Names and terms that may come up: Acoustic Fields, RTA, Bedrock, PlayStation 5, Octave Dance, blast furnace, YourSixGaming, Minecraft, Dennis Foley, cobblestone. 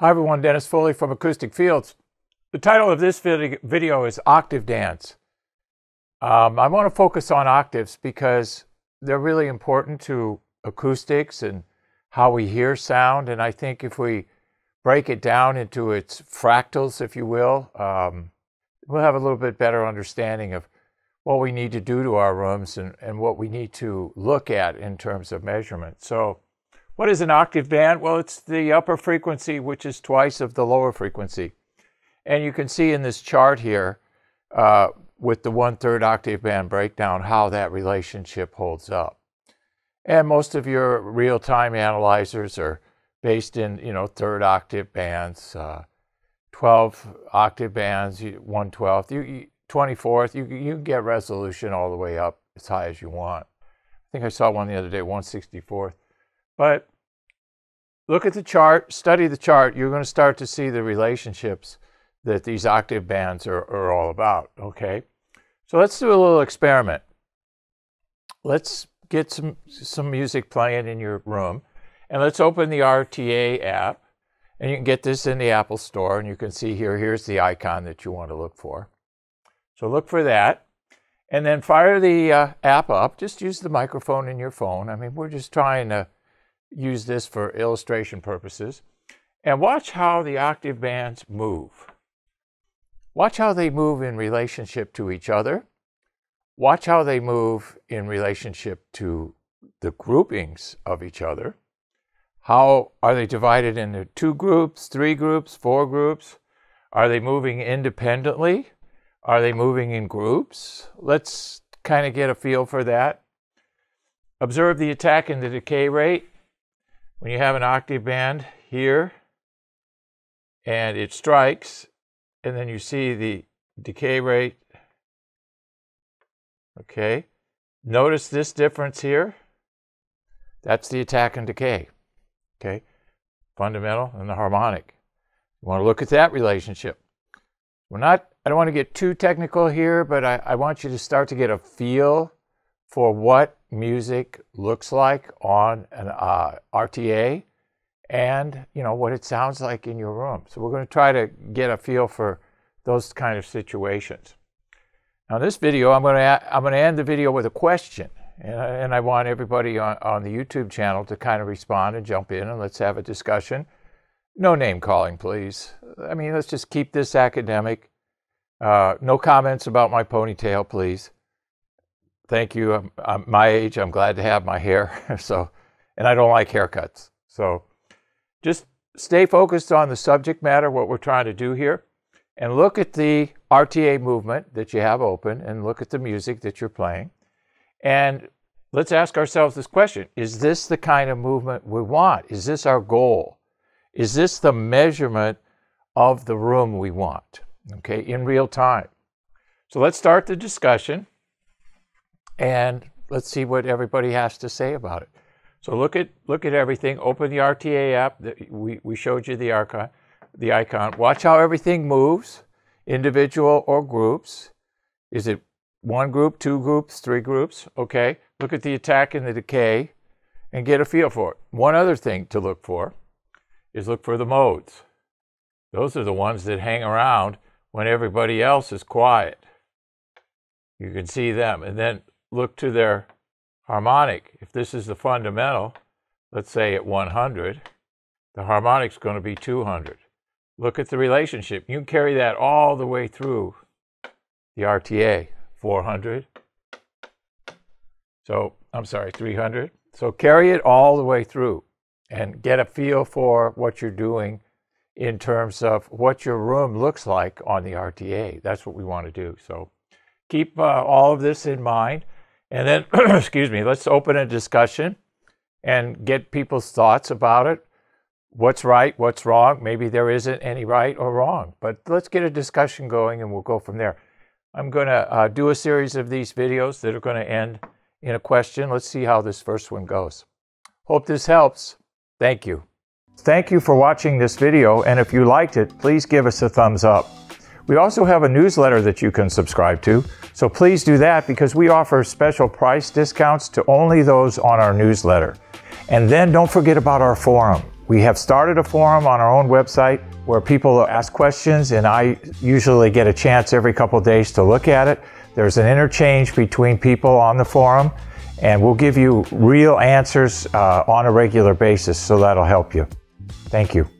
Hi everyone, Dennis Foley from Acoustic Fields. The title of this video is Octave Dance. I want to focus on octaves because they're really important to acoustics and how we hear sound. And I think if we break it down into its fractals, if you will, we'll have a little bit better understanding of what we need to do to our rooms and what we need to look at in terms of measurement. So, what is an octave band? Well, it's the upper frequency, which is twice of the lower frequency. And you can see in this chart here with the 1/3 octave band breakdown how that relationship holds up. And most of your real-time analyzers are based in, 1/3 octave bands, 12 octave bands, 1/12, 24th. You can get resolution all the way up as high as you want. I think I saw one the other day, 1/64. But look at the chart, study the chart. You're going to start to see the relationships that these octave bands are all about, okay? So let's do a little experiment. Let's get some music playing in your room, and let's open the RTA app. And you can get this in the Apple Store, and you can see here's the icon that you want to look for. So look for that. And then fire the app up. Just use the microphone in your phone. I mean, we're just trying to use this for illustration purposes, and watch how the octave bands move. Watch how they move in relationship to each other. Watch how they move in relationship to the groupings of each other. How are they divided into 2 groups, 3 groups, 4 groups? Are they moving independently? Are they moving in groups? Let's kind of get a feel for that. Observe the attack and the decay rate. When you have an octave band here and it strikes, and then you see the decay rate, okay? Notice this difference here. That's the attack and decay, okay? Fundamental and the harmonic. You want to look at that relationship. I don't want to get too technical here, but I want you to start to get a feel for what music looks like on an RTA and what it sounds like in your room. So we're going to try to get a feel for those kind of situations. Now this video, I'm going to end the video with a question. And I want everybody on the YouTube channel to kind of respond and jump in, and let's have a discussion. No name calling, please. I mean, let's just keep this academic. No comments about my ponytail, please. Thank you. I'm my age. I'm glad to have my hair. And I don't like haircuts. So just stay focused on the subject matter, what we're trying to do here, and look at the RTA movement that you have open and look at the music that you're playing. And let's ask ourselves this question. Is this the kind of movement we want? Is this our goal? Is this the measurement of the room we want? Okay, in real time. So let's start the discussion. And let's see what everybody has to say about it. So look at everything. Open the RTA app. We showed you the icon. Watch how everything moves, individual or groups. Is it 1 group, 2 groups, 3 groups? Okay. Look at the attack and the decay, and get a feel for it. One other thing to look for is look for the modes. Those are the ones that hang around when everybody else is quiet. You can see them, and then look to their harmonic. If this is the fundamental, let's say at 100, the harmonic's going to be 200. Look at the relationship. You can carry that all the way through the RTA. 400. So, I'm sorry, 300. So carry it all the way through and get a feel for what you're doing in terms of what your room looks like on the RTA. That's what we want to do. So keep all of this in mind. And then, excuse me, let's open a discussion and get people's thoughts about it. What's right, what's wrong? Maybe there isn't any right or wrong, but let's get a discussion going and we'll go from there. I'm going to do a series of these videos that are going to end in a question. Let's see how this first one goes. Hope this helps. Thank you. Thank you for watching this video, and if you liked it, please give us a thumbs up. We also have a newsletter that you can subscribe to, so please do that because we offer special price discounts to only those on our newsletter. And then don't forget about our forum. We have started a forum on our own website where people ask questions, and I usually get a chance every couple of days to look at it. There's an interchange between people on the forum, and we'll give you real answers on a regular basis, so that'll help you. Thank you.